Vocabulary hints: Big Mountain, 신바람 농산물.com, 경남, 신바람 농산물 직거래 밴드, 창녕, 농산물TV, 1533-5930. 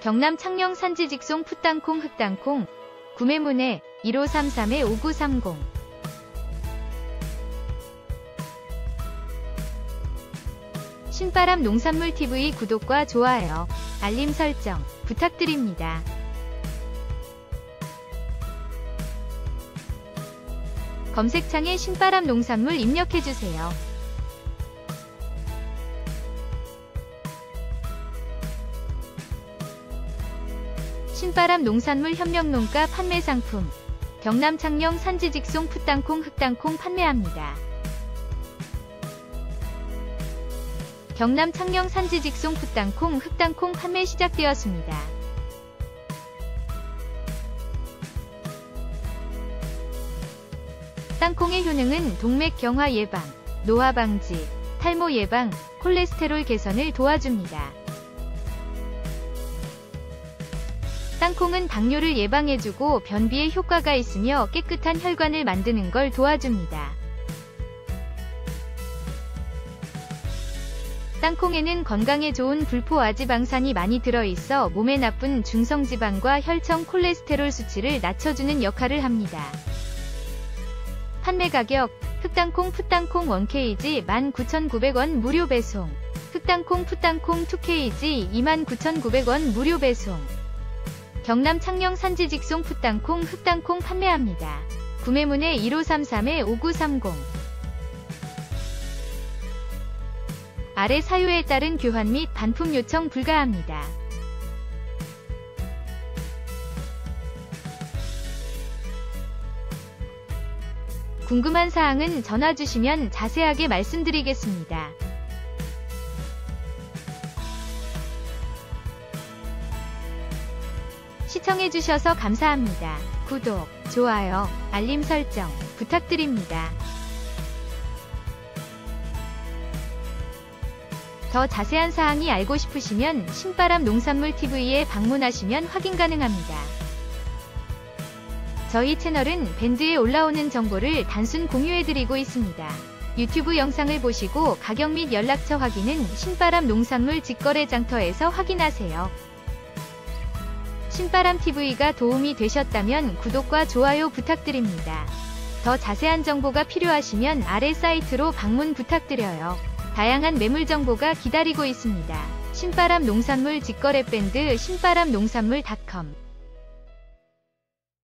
경남 창녕 산지 직송 풋땅콩 흑땅콩 구매문의 1533-5930 신바람 농산물 TV 구독과 좋아요, 알림 설정 부탁드립니다. 검색창에 신바람 농산물 입력해주세요. 신바람 농산물 협력농가 판매 상품 경남 창녕 산지 직송 풋땅콩 흑땅콩 판매합니다. 경남 창녕 산지 직송 풋땅콩 흑땅콩 판매 시작되었습니다. 땅콩의 효능은 동맥 경화 예방, 노화 방지, 탈모 예방, 콜레스테롤 개선을 도와줍니다. 땅콩은 당뇨를 예방해주고 변비에 효과가 있으며 깨끗한 혈관을 만드는 걸 도와줍니다. 땅콩에는 건강에 좋은 불포화지방산이 많이 들어있어 몸에 나쁜 중성지방과 혈청 콜레스테롤 수치를 낮춰주는 역할을 합니다. 판매가격 흑땅콩 풋땅콩 1kg 19,900원 무료 배송 흑땅콩 풋땅콩 2kg 29,900원 무료 배송 경남 창녕 산지 직송 풋땅콩 흑땅콩 판매합니다. 구매문의 1533-5930 아래 사유에 따른 교환 및 반품 요청 불가합니다. 궁금한 사항은 전화 주시면 자세하게 말씀드리겠습니다. 시청해주셔서 감사합니다. 구독, 좋아요, 알림 설정 부탁드립니다. 더 자세한 사항이 알고 싶으시면 신바람 농산물 TV에 방문하시면 확인 가능합니다. 저희 채널은 밴드에 올라오는 정보를 단순 공유해드리고 있습니다. 유튜브 영상을 보시고 가격 및 연락처 확인은 신바람 농산물 직거래 장터에서 확인하세요. 신바람TV가 도움이 되셨다면 구독과 좋아요 부탁드립니다. 더 자세한 정보가 필요하시면 아래 사이트로 방문 부탁드려요. 다양한 매물 정보가 기다리고 있습니다. 신바람 농산물 직거래 밴드 신바람 농산물.com